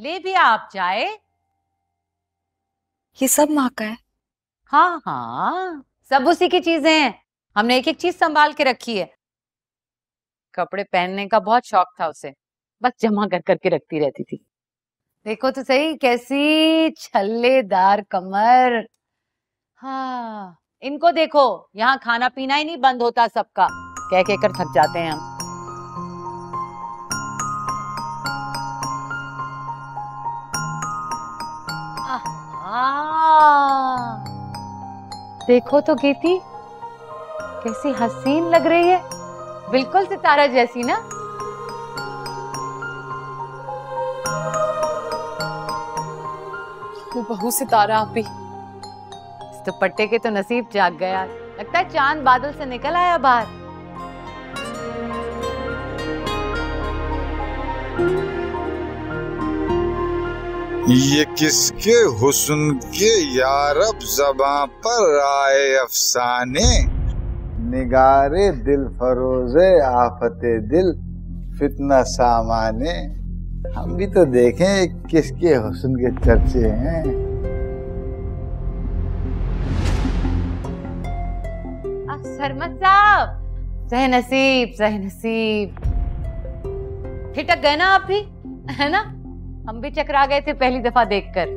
ले भी आप जाए। ये सब माँ का है। हाँ हाँ, सब उसी की चीजें हैं। हमने एक एक चीज संभाल के रखी है। कपड़े पहनने का बहुत शौक था उसे, बस जमा कर करके रखती रहती थी। देखो तो सही कैसी छल्लेदार कमर। हाँ इनको देखो, यहाँ खाना पीना ही नहीं बंद होता सबका, कह कहकर थक जाते हैं हम। देखो तो गीती कैसी हसीन लग रही है, बिल्कुल सितारा जैसी ना। तो बहू सितारा आप ही। इस दुपट्टे के तो नसीब जाग गया, लगता है चांद बादल से निकल आया बाहर। ये किसके हुस्न के यारब ज़बां पर आए अफसाने, निगारे दिल फरोज़े आफते दिल फितना सामाने। हम भी तो देखें किसके हुस्न के चर्चे हैं। सरमत साहब, सही नसीब सही नसीब। ठिठक गए ना आप भी, है ना? हम भी चकरा गए थे पहली दफा देखकर।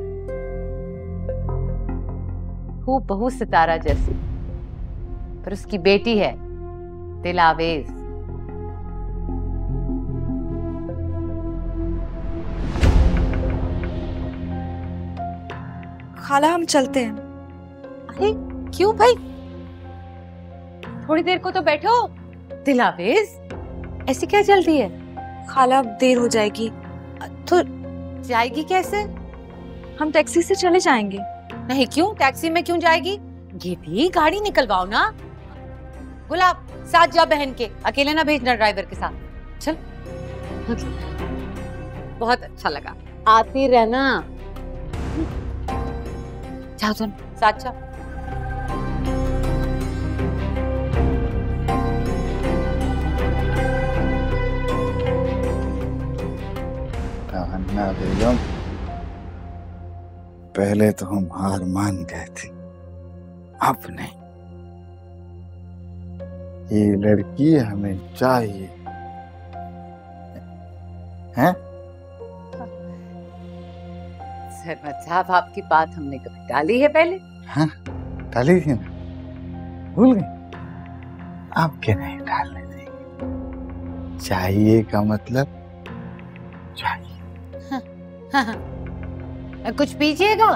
हूँ बहू सितारा जैसी, पर उसकी बेटी है दिल आवेज। खाला हम चलते हैं। अरे क्यों भाई, थोड़ी देर को तो बैठो। दिल आवेज ऐसी क्या जल्दी है? खाला अब देर हो जाएगी। तो जाएगी कैसे? हम टैक्सी से चले जाएंगे। नहीं क्यों, टैक्सी में क्यों जाएगी? ये भी गाड़ी निकलवाओ ना। गुलाब साथ जा बहन के, अकेले ना भेजना ड्राइवर के साथ। चल बहुत अच्छा लगा, आती रहना। जाओ तुम साथ जाओ। बेगम, पहले तो हम हार मान गए थे, अब नहीं। ये लड़की हमें चाहिए हैं? सरमत साहब, आपकी बात हमने कभी टाली है पहले? हाँ टाली थी ना, भूल गए? आपके नहीं टालने देंगे। चाहिए का मतलब चाहिए। कुछ पीजिएगा?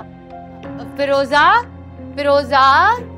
फिरोजा, फिरोजा।